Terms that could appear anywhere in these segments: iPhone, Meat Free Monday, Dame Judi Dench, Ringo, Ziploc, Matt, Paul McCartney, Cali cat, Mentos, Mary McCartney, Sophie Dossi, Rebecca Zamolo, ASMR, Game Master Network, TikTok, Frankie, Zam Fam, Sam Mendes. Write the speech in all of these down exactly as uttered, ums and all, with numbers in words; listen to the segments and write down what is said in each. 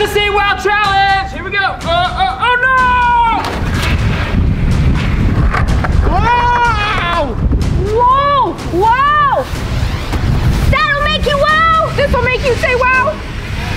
the SeaWorld Challenge! Here we go! Uh, uh, oh no! Wow! Whoa! Wow! That'll make you wow! This'll make you say wow!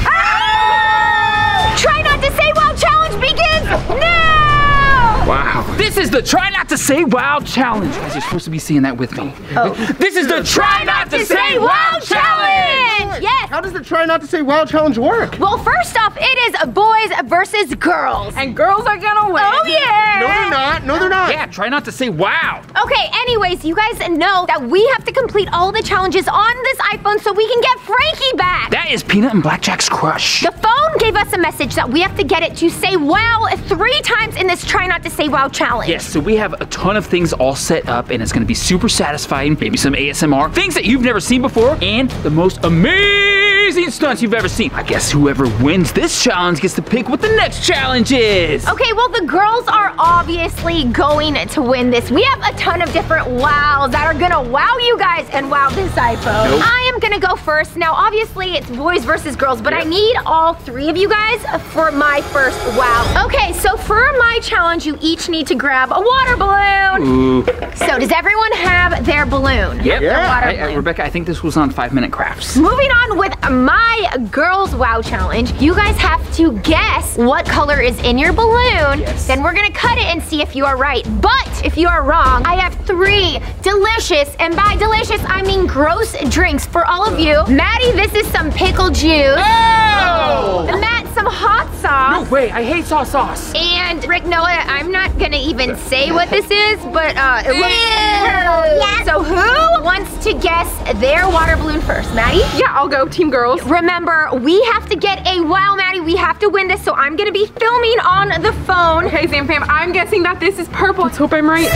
Ah! Try not to say wow challenge begins now! Wow. This is the Try Not to Say Wow Challenge. You guys are supposed to be seeing that with me. Oh. This is the Try Not to Say Wow Challenge! Yes! How does the Try Not to Say Wow Challenge work? Well, first off, it is boys versus girls. And girls are gonna win. Oh yeah! No, they're not. No, they're not. Yeah, try not to say wow. Okay, anyways, you guys know that we have to complete all the challenges on this iPhone so we can get Frankie back. That is Peanut and Blackjack's crush. The phone gave us a message that we have to get it to say wow three times in this Try Not to Say Wow Challenge. Yes, so we have a ton of things all set up and it's gonna be super satisfying, maybe some A S M R, things that you've never seen before, and the most amazing stunts you've ever seen. I guess whoever wins this challenge gets to pick what the next challenge is. Okay, well the girls are obviously going to win this. We have a ton of different wows that are gonna wow you guys and wow this iPhone. Nope. I am gonna go first. Now obviously it's boys versus girls, but yep. I need all three of you guys for my first wow. Okay, so for my challenge, you each need to grab a water balloon. Ooh. So does everyone have their balloon? Yep. Yeah. Water I, balloon. I, Rebecca, I think this was on Five Minute Crafts. Moving on with my girls' wow challenge, you guys have to guess what color is in your balloon. Yes. Then we're gonna cut it and see if you are right. But if you are wrong, I have three delicious, and by delicious, I mean gross drinks for all of you. Maddie, this is some pickle juice. Oh! And Matt, some hot sauce. No way, I hate sauce sauce. And Rick, Noah, I'm not gonna even say what this is, but uh, it looks... Yes. So who wants to guess their water balloon first? Maddie? Yeah, I'll go, team girls. Remember, we have to get a wow, Maddie. We have to win this, so I'm gonna be filming on the phone. Okay, Sam Fam, I'm guessing that this is purple. Let's hope I'm right.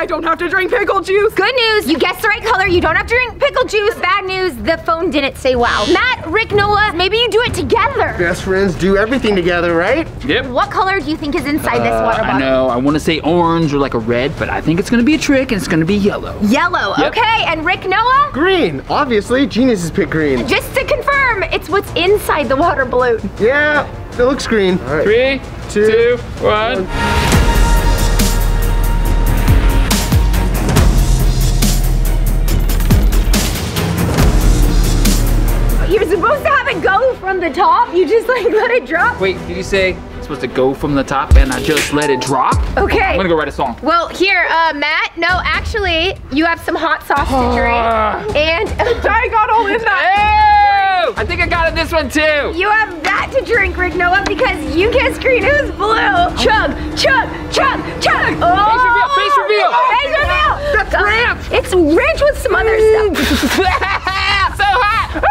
I don't have to drink pickle juice. Good news, you guessed the right color. You don't have to drink pickle juice. Bad news, the phone didn't say wow. Matt, Rick, Noah, maybe you do it together. Best friends do everything together, right? Yep. What color do you think is inside uh, this water bottle? I know, I want to say orange or like a red, but I think it's going to be a trick and it's going to be yellow. Yellow, yep. Okay, and Rick, Noah? Green, obviously, geniuses pick green. Just to confirm, it's what's inside the water balloon. Yeah, it looks green. All right. Three, two, two one. one. Go from the top, you just like let it drop. Wait, did you say it's supposed to go from the top and I just let it drop? Okay. I'm gonna go write a song. Well, here, uh, Matt, no, actually, you have some hot sauce to drink. And I got all in that. Ew! I think I got it this one too. You have that to drink, Rick Noah, because you guessed green, it was blue. Chug, chug, chug, chug. Oh! Face reveal, face reveal. Face reveal. That's rich. It's rich with some other stuff. So hot.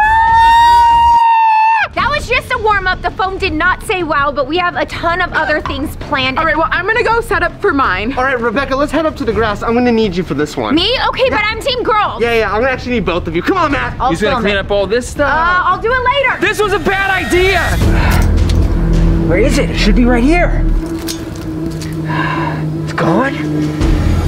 That was just a warm-up. The phone did not say wow, but we have a ton of other things planned. All right, well, I'm gonna go set up for mine. All right, Rebecca, let's head up to the grass. I'm gonna need you for this one. Me? Okay, yeah. But I'm team girls. Yeah, yeah, I'm gonna actually need both of you. Come on, Matt. I'll He's gonna clean it. up all this stuff. Uh, I'll do it later. This was a bad idea. Where is it? It should be right here. It's gone.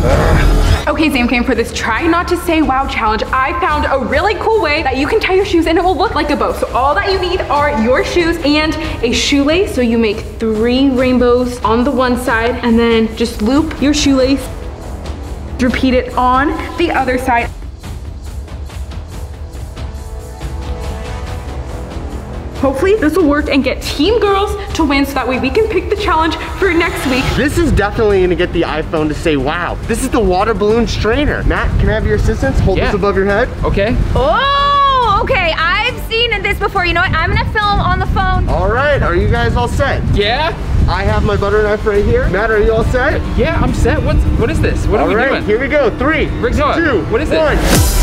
Uh. Okay, Zamcam, for this Try Not to Say Wow Challenge, I found a really cool way that you can tie your shoes and it will look like a bow. So all that you need are your shoes and a shoelace. So you make three rainbows on the one side and then just loop your shoelace. Repeat it on the other side. Hopefully this will work and get team girls to win so that way we can pick the challenge for next week. This is definitely gonna get the iPhone to say wow. This is the water balloon strainer. Matt, can I have your assistance? Hold yeah. this above your head. Okay. Oh, okay, I've seen this before. You know what, I'm gonna film on the phone. All right, are you guys all set? Yeah. I have my butter knife right here. Matt, are you all set? Yeah, I'm set. What's, what is this? What all are we right, doing? All right, here we go. Three, Rick, two, Noah, what is one. This?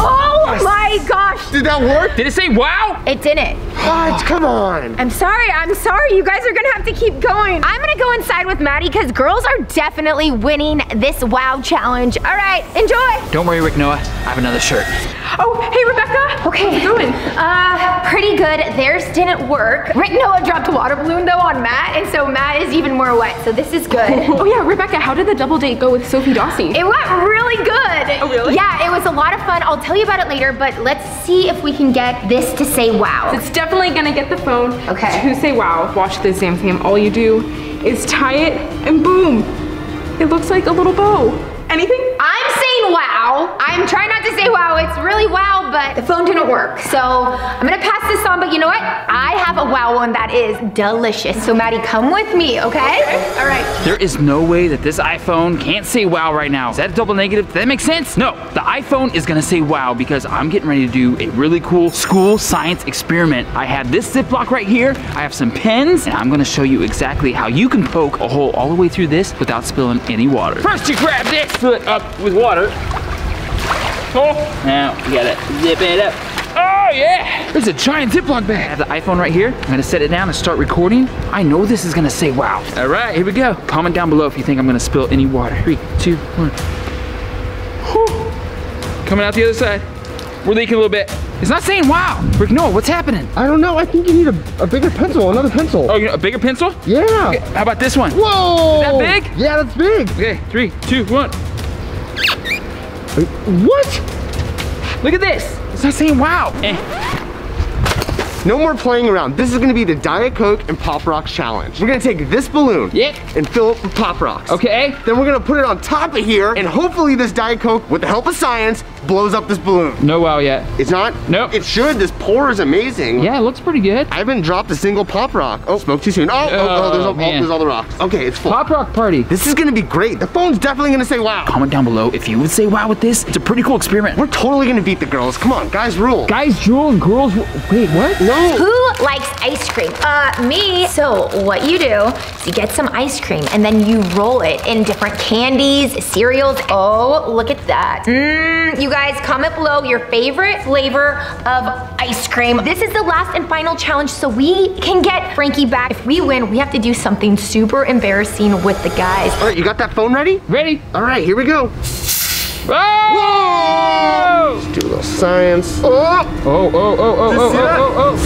Oh my gosh. Did that work? Did it say wow? It didn't. God, come on. I'm sorry, I'm sorry. You guys are gonna have to keep going. I'm gonna go inside with Maddie because girls are definitely winning this wow challenge. All right, enjoy. Don't worry, Rick Noah. I have another shirt. Oh, hey Rebecca. Okay. How's it going? Uh, pretty good. Theirs didn't work. Right, Noah dropped a water balloon though on Matt, and so Matt is even more wet, so this is good. Oh yeah, Rebecca, how did the double date go with Sophie Dossi? It went really good. Oh really? Yeah, it was a lot of fun. I'll tell you about it later, but let's see if we can get this to say wow. So it's definitely gonna get the phone okay. to say wow. Watch this damn thing. All you do is tie it and boom. It looks like a little bow. Anything? I'm saying wow. I'm trying not to say wow. It's really wow, but the phone didn't work. So I'm gonna pass this on, but you know what? I have a wow one that is delicious. So Maddie, come with me, okay? Okay. All right. There is no way that this iPhone can't say wow right now. Is that a double negative? Does that make sense? No, the iPhone is gonna say wow because I'm getting ready to do a really cool school science experiment. I have this Ziploc right here. I have some pens, and I'm gonna show you exactly how you can poke a hole all the way through this without spilling any water. First, you grab this, fill it up with water. Oh, now you gotta zip it up. Oh yeah, there's a giant Ziploc bag. I have the iPhone right here. I'm gonna set it down and start recording. I know this is gonna say wow. All right, here we go. Comment down below if you think I'm gonna spill any water. Three, two, one. Whew. Coming out the other side. We're leaking a little bit. It's not saying wow. Rick Noah, what's happening? I don't know. I think you need a, a bigger pencil, another pencil. Oh, you know, a bigger pencil? Yeah. Okay, how about this one? Whoa. Is that big? Yeah, that's big. Okay, three, two, one. What? Look at this. It's not saying wow. Eh. No more playing around. This is gonna be the Diet Coke and Pop Rocks challenge. We're gonna take this balloon yeah. and fill it with Pop Rocks. Okay. Then we're gonna put it on top of here and hopefully this Diet Coke, with the help of science, blows up this balloon. No wow yet. It's not? Nope. It should. This pour is amazing. Yeah, it looks pretty good. I haven't dropped a single Pop Rock. Oh, spoke too soon. Oh, oh, oh, there's, all, oh there's all the rocks. Okay, it's full. Pop Rock party. This is gonna be great. The phone's definitely gonna say wow. Comment down below if you would say wow with this. It's a pretty cool experiment. We're totally gonna beat the girls. Come on, guys rule. Guys rule and girls rule. Wait, what? No. Who likes ice cream? Uh, me. So what you do is you get some ice cream and then you roll it in different candies, cereals. Oh, look at that. Mmm, you guys. Guys, comment below your favorite flavor of ice cream. This is the last and final challenge, so we can get Frankie back. If we win, we have to do something super embarrassing with the guys. All right, you got that phone ready? Ready. All right, here we go. Whoa! Whoa! Let's do a little science. Oh, oh, oh, oh, oh, oh, oh, oh,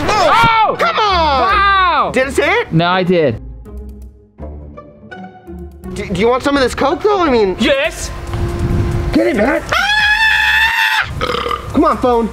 oh, oh. Oh! Come on! Wow! Did it say it? No, I did. Do, do you want some of this Coke though? I mean. Yes! Get it, Matt! Ah! Come on, phone.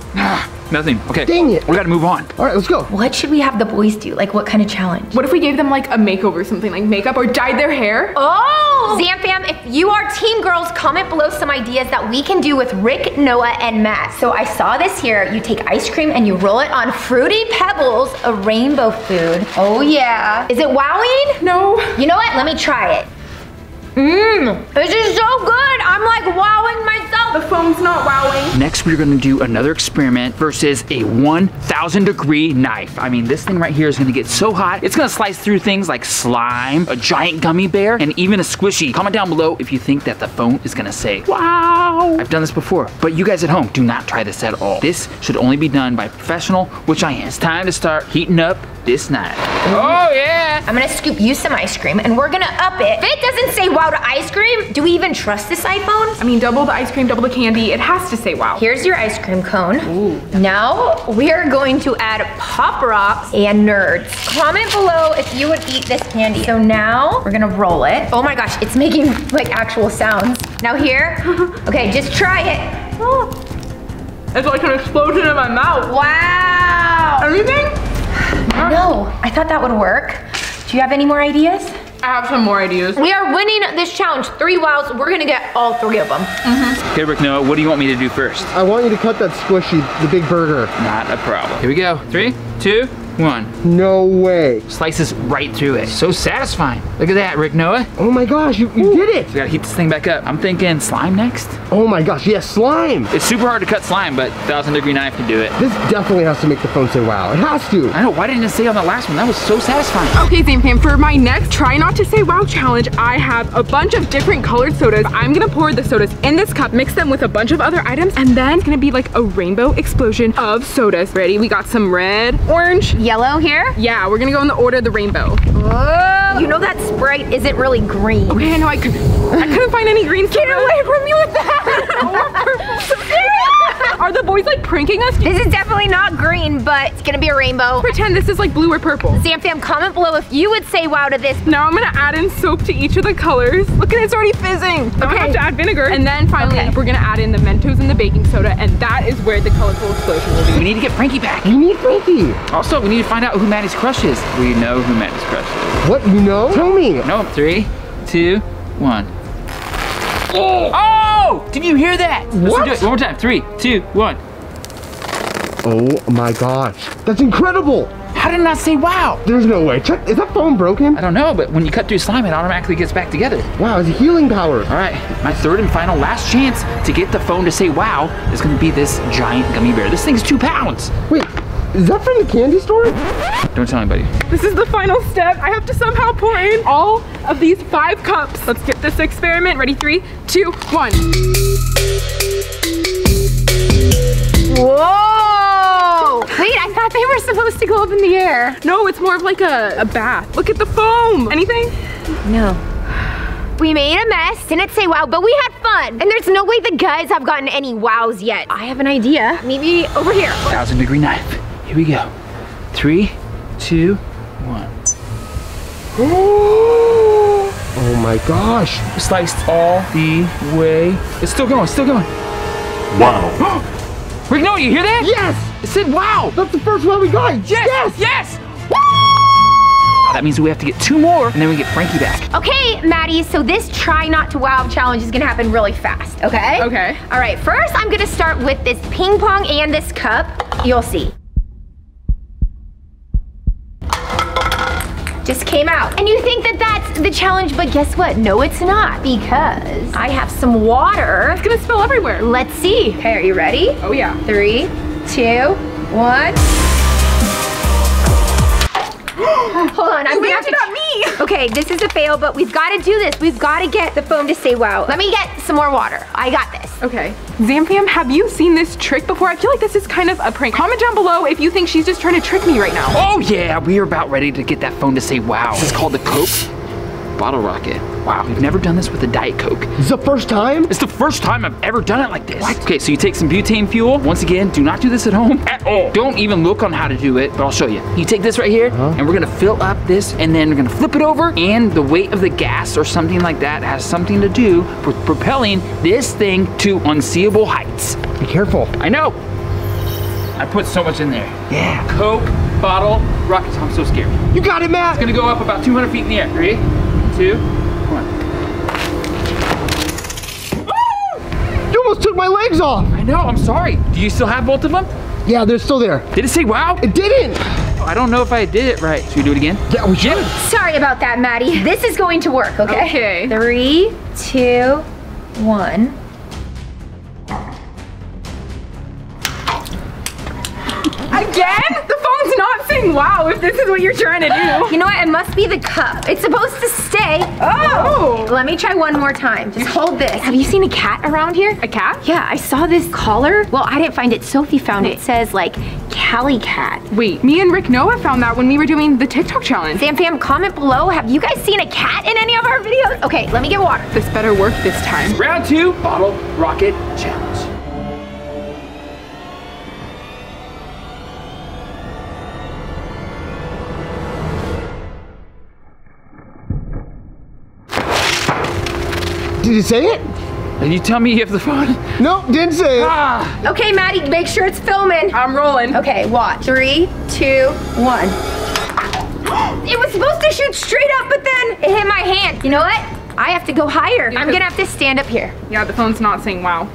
Nothing. Okay. Dang it. We gotta move on. All right, let's go. What should we have the boys do? Like, what kind of challenge? What if we gave them like a makeover or something, like makeup or dyed their hair? Oh! Zamfam, if you are team girls, comment below some ideas that we can do with Rick, Noah, and Matt. So I saw this here. You take ice cream and you roll it on Fruity Pebbles, a rainbow food. Oh yeah. Is it wowing? No. You know what? Let me try it. Mmm, this is so good. I'm like wowing myself. The phone's not wowing. Next, we're gonna do another experiment versus a one thousand degree knife. I mean, this thing right here is gonna get so hot. It's gonna slice through things like slime, a giant gummy bear, and even a squishy. Comment down below if you think that the phone is gonna say, wow. I've done this before, but you guys at home, do not try this at all. This should only be done by a professional, which I am. It's time to start heating up this knife. Oh yeah. I'm gonna scoop you some ice cream and we're gonna up it. If it doesn't say wow to ice cream, do we even trust this iPhone? I mean, double the ice cream, double the candy. It has to say wow. Here's your ice cream cone. Ooh. Now we're going to add Pop Rocks and Nerds. Comment below if you would eat this candy. So now we're gonna roll it. Oh my gosh, it's making like actual sounds. Now here, okay, just try it. Oh. It's like an explosion in my mouth. Wow. Anything? No, I thought that would work. Do you have any more ideas? I have some more ideas. We are winning this challenge. Three wows, we're gonna get all three of them. Mm-hmm. Okay, Rick Noah, what do you want me to do first? I want you to cut that squishy, the big burger. Not a problem. Here we go, three, two, one. No way. Slices right through it. So satisfying. Look at that, Rick Noah. Oh my gosh, you, you did it. We gotta heat this thing back up. I'm thinking slime next. Oh my gosh, yes, yeah, slime. It's super hard to cut slime, but thousand degree knife can do it. This definitely has to make the phone say wow. It has to. I know, why didn't it say on the last one? That was so satisfying. Okay, Zamfam, for my next try not to say wow challenge, I have a bunch of different colored sodas. I'm gonna pour the sodas in this cup, mix them with a bunch of other items, and then it's gonna be like a rainbow explosion of sodas. Ready, we got some red, orange, yellow, yellow here? Yeah, we're gonna go in the order of the rainbow. Whoa. You know that Sprite isn't really green. Okay, I know, I couldn't, I couldn't find any green. Get away from me with that! Are the boys like pranking us? This is definitely not green, but it's gonna be a rainbow. Pretend this is like blue or purple. Zam Fam, comment below if you would say wow to this. Now I'm gonna add in soap to each of the colors. Look at it, it's already fizzing. Now okay. I have to add vinegar. And then finally, okay. we're gonna add in the Mentos and the baking soda, and that is where the colorful explosion will be. We need to get Frankie back. We need Frankie. Also, we need to find out who Maddie's crush is. We know who Maddie's crush is. What, you know? Tell me. No, three, two, one. Oh! Oh! Did you hear that? What? Let's do it one more time. Three, two, one. Oh my gosh. That's incredible. How did I not say wow? There's no way. Check, is that phone broken? I don't know, but when you cut through slime, it automatically gets back together. Wow, it's a healing power. All right, my third and final last chance to get the phone to say wow is gonna be this giant gummy bear. This thing's two pounds. Wait. Is that from the candy store? Don't tell anybody. This is the final step. I have to somehow pour in all of these five cups. Let's get this experiment. Ready, three, two, one. Whoa! Wait, I thought they were supposed to go up in the air. No, it's more of like a, a bath. Look at the foam. Anything? No. We made a mess, didn't say wow, but we had fun. And there's no way the guys have gotten any wows yet. I have an idea. Maybe over here. Thousand degree knife. Here we go. Three, two, one. Oh, oh my gosh. Sliced all the way. It's still going, still going. Wow. Rick, no, you hear that? Yes. It said wow. That's the first one we got. Yes, yes, yes. That means we have to get two more and then we get Frankie back. Okay, Maddie, so this try not to wow challenge is gonna happen really fast, okay? Okay. All right, first I'm gonna start with this ping pong and this cup. You'll see. Just came out. And you think that that's the challenge, but guess what? No, it's not, because I have some water. It's gonna spill everywhere. Let's see. Okay, are you ready? Oh yeah. Three, two, one. Hold on, I'm gonna have to- not me! Okay, this is a fail, but we've gotta do this. We've gotta get the foam to say wow. Let me get some more water. I got this. Okay. Zam Fam, have you seen this trick before? I feel like this is kind of a prank. Comment down below if you think she's just trying to trick me right now. Oh yeah, we are about ready to get that phone to say wow. This is called the Coke Bottle Rocket. Wow, we've never done this with a Diet Coke. It's the first time? It's the first time I've ever done it like this. What? Okay, so you take some butane fuel. Once again, do not do this at home at all. Don't even look on how to do it, but I'll show you. You take this right here, uh-huh. and we're gonna fill up this, and then we're gonna flip it over, and the weight of the gas or something like that has something to do with propelling this thing to unseeable heights. Be careful. I know. I put so much in there. Yeah. Coke Bottle Rocket. I'm so scared. You got it, Matt. It's gonna go up about two hundred feet in the air. Ready? Two, one. Ah! You almost took my legs off. I know, I'm sorry. Do you still have both of them? Yeah, they're still there. Did it say wow? It didn't. I don't know if I did it right. Should we do it again? Yeah, we should. Sorry about that, Maddie. This is going to work, okay? Okay. Three, two, one. Again? The phone's not saying wow if this is what you're trying to do. You know what, it must be the cup. It's supposed to stay. Oh! Let me try one more time. Just hold this. Have you seen a cat around here? A cat? Yeah, I saw this collar. Well, I didn't find it, Sophie found it. It says like, Cali cat. Wait, me and Rick Noah found that when we were doing the TikTok challenge. Zam Fam, comment below, have you guys seen a cat in any of our videos? Okay, let me get water. This better work this time. Round two, Bottle Rocket Challenge. Did you say it? Did you tell me you have the phone? No, didn't say it. Ah. Okay, Maddie, make sure it's filming. I'm rolling. Okay, watch. Three, two, one. It was supposed to shoot straight up, but then it hit my hand. You know what? I have to go higher. I'm gonna have to stand up here. Yeah, the phone's not saying wow.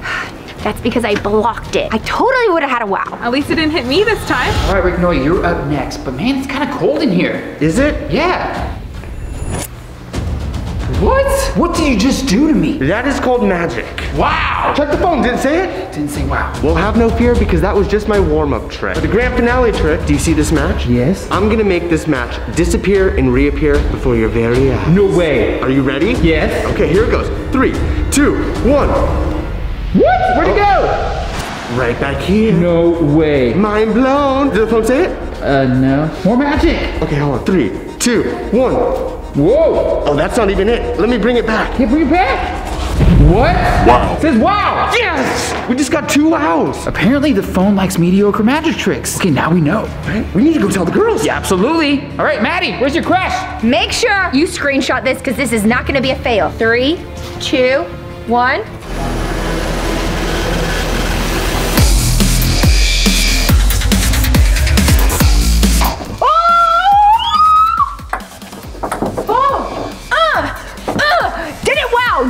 That's because I blocked it. I totally would've had a wow. At least it didn't hit me this time. All right, Rick Noy, you're up next. But man, it's kinda cold in here. Is it? Yeah. What? What did you just do to me? That is called magic. Wow. Check the phone, didn't say it? Didn't say wow. We'll have no fear because that was just my warm-up trick. For the grand finale trick, do you see this match? Yes. I'm gonna make this match disappear and reappear before your very eyes. No way. Are you ready? Yes. Okay, here it goes. Three, two, one. What? Where'd it go? Right back here. No way. Mind blown. Did the phone say it? Uh, no. More magic! Okay, hold on. Three, two, one. Whoa! Oh, that's not even it. Let me bring it back. Can you bring it back? What? Wow. It says wow! Yes! We just got two wows! Apparently the phone likes mediocre magic tricks. Okay, now we know. Right? We need to go tell the girls. Yeah, absolutely. All right, Maddie, where's your crush? Make sure you screenshot this because this is not gonna be a fail. Three, two, one.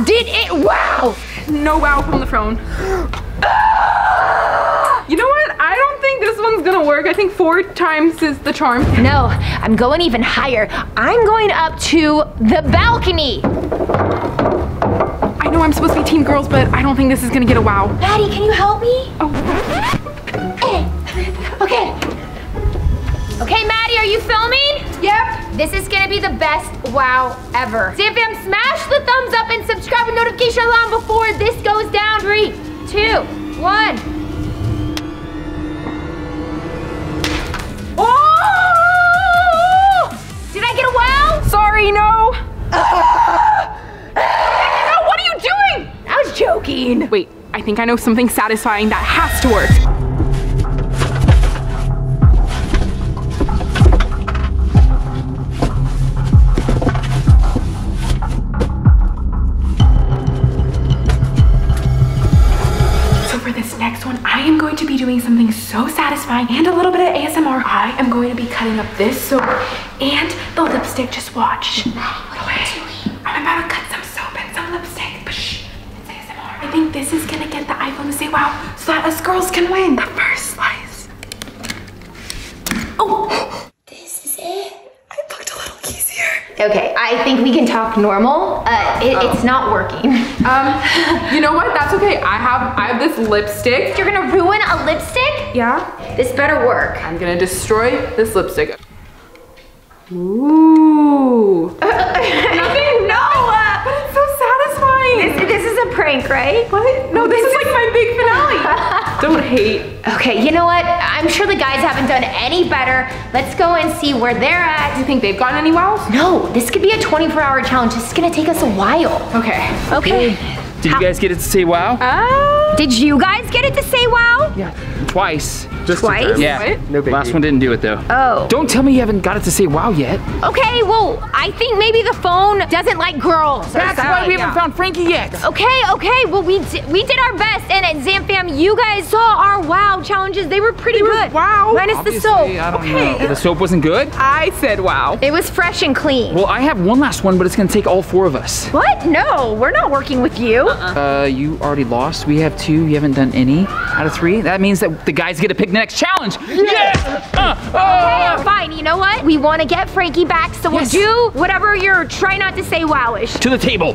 Did it wow? No wow from the phone. Ah! You know what? I don't think this one's gonna work. I think four times is the charm. No, I'm going even higher. I'm going up to the balcony. I know I'm supposed to be team girls, but I don't think this is gonna get a wow. Maddie, can you help me? Oh. Okay. Okay, Maddie, are you filming? Yep. This is gonna be the best wow ever. Sam fam, smash the thumbs up and subscribe with notification alarm before this goes down. Three, two, one. Oh! Did I get a wow? Sorry, no. Rebecca, what are you doing? I was joking. Wait, I think I know something satisfying that has to work. Something so satisfying and a little bit of A S M R. I am going to be cutting up this soap and the lipstick. Just watch. What are you doing? I'm about to cut some soap and some lipstick. But shh, it's A S M R. I think this is gonna get the iPhone to say wow, so that us girls can win the first slice. Oh, this is it. I looked a little easier. Okay, I think we can talk normal. Uh, it, oh. It's not working. Um, you know what? That's okay. I have I have this lipstick. You're gonna ruin a lipstick? Yeah. This better work. I'm gonna destroy this lipstick. Ooh. Nothing. No. But it's so satisfying. This, this is a prank, right? What? No, this, this is, is like my big finale. Don't hate. Okay, you know what? I'm sure the guys haven't done any better. Let's go and see where they're at. You think they've gotten any wows? No, this could be a twenty-four hour challenge. This is gonna take us a while. Okay. Okay. Hey, did How? you guys get it to say wow? Uh, did you guys get it to say wow? Yeah. Twice. Just Twice? Yeah. What? No biggie. Last one didn't do it though. Oh. Don't tell me you haven't got it to say wow yet. Okay, well, I think maybe the phone doesn't like girls. That's why we haven't yeah. found Frankie yet. Okay, okay, well we did, we did our best, and Zam Fam, you guys saw our wow challenges. They were pretty they good. Were wow. Minus Obviously, the soap. I don't okay. know. The soap wasn't good? I said wow. It was fresh and clean. Well, I have one last one, but it's gonna take all four of us. What? No, we're not working with you. Uh-uh. Uh, you already lost. We have two, you haven't done any out of three. That means that the guys get to pick next challenge. Yes! yes. Uh, uh. Okay, fine, you know what? We want to get Frankie back, so yes. we'll do whatever you're try not to say wowish. To the table.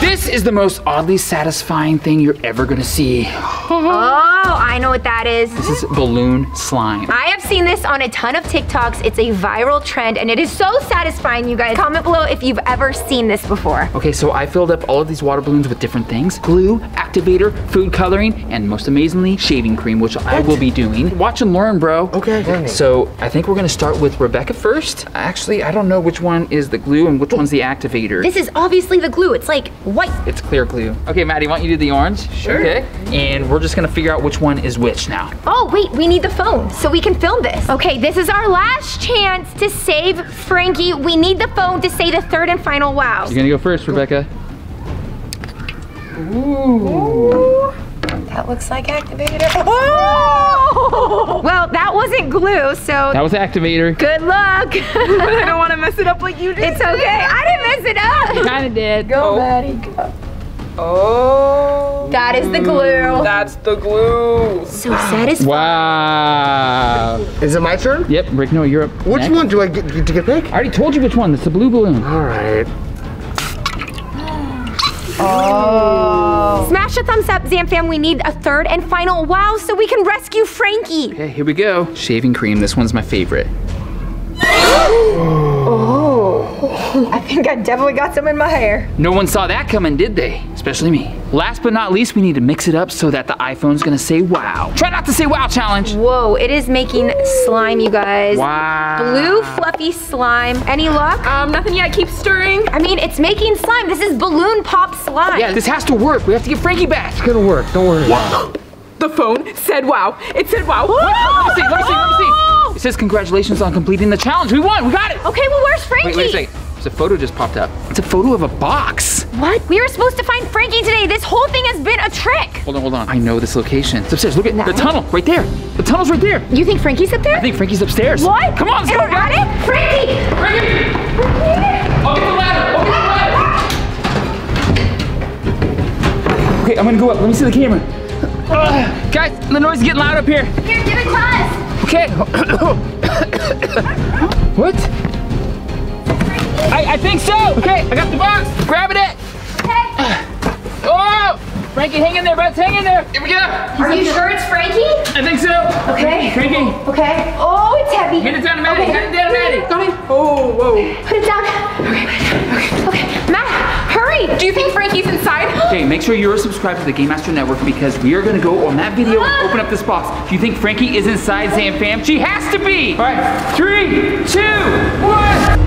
This is the most oddly satisfying thing you're ever gonna see. Oh, I know what that is. This is balloon slime. I have seen this on a ton of TikToks. It's a viral trend and it is so satisfying, you guys. Comment below if you've ever seen this before. Okay, so I filled up all of these water balloons with different things. Glue, activator, food coloring, and most amazingly, shaving cream, which what? I will be doing. Watch and learn, bro. Okay. Learning. So I think we're gonna start with Rebecca first. Actually, I don't know which one is the glue and which one's the activator. This is obviously the glue. It's like, white. It's clear glue. Okay, Maddie, why don't you do the orange? Sure. Okay. And we're just gonna figure out which one is which now. Oh, wait, we need the phone so we can film this. Okay, this is our last chance to save Frankie. We need the phone to say the third and final wow. You're gonna go first, Rebecca. Ooh. Ooh. That looks like activator. Oh! Well, that wasn't glue, so. That was activator. Good luck. I don't want to mess it up like you did. It's okay. I didn't mess it up. You kind of did. Go, oh. Maddie, go. Oh. That is the glue. That's the glue. So satisfying. Wow. Is it my turn? Yep, Rick, no, you're up. Which next. one do I get to get picked? I already told you which one. It's the blue balloon. All right. Oh. Smash a thumbs up, Zam Fam. We need a third and final wow so we can rescue Frankie. Okay, here we go. Shaving cream, this one's my favorite. Oh. I think I definitely got some in my hair. No one saw that coming, did they? Especially me. Last but not least, we need to mix it up so that the iPhone's gonna say wow. Try not to say wow challenge. Whoa, it is making slime, you guys. Wow. Blue fluffy slime. Any luck? Um, nothing yet, keep stirring. I mean, it's making slime. This is balloon pop slime. Yeah, this has to work. We have to get Frankie back. It's gonna work, don't worry. Wow. The phone said wow. It said wow. Let me see, let me see, let me see. It says congratulations on completing the challenge. We won, we got it. Okay, well where's Frankie? Wait, wait a second. There's a photo just popped up. It's a photo of a box. What? We were supposed to find Frankie today. This whole thing has been a trick. Hold on, hold on. I know this location. It's upstairs. Look at no. the tunnel right there. The tunnel's right there. You think Frankie's up there? I think Frankie's upstairs. What? Come on, let's go. Got it? Frankie! Frankie! I'll get the ladder. I'll get the ladder. Okay, I'm gonna go up. Let me see the camera. Uh, guys, the noise is getting loud up here. Here, give it to us. Okay. What? I, I think so. Okay, I got the box. Grabbing it. Okay. Oh, Frankie, hang in there, bud. Hang in there. Here we go. Are you sure it's Frankie? I think so. Okay. Frankie. Okay. Oh, it's heavy. Hand it down to Maddie. Okay. Hand it down to Maddie. Got him. Oh, whoa. Put it down. Okay. Okay. Okay. Matt, hurry. Do you think Frankie's inside? Okay, make sure you're subscribed to the Game Master Network because we are gonna go on that video and open up this box. If you think Frankie is inside, Zam Fam, she has to be! All right, three, two, one.